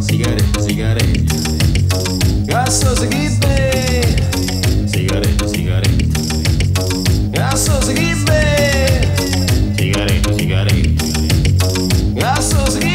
Cigarette, cigarette, gasoline.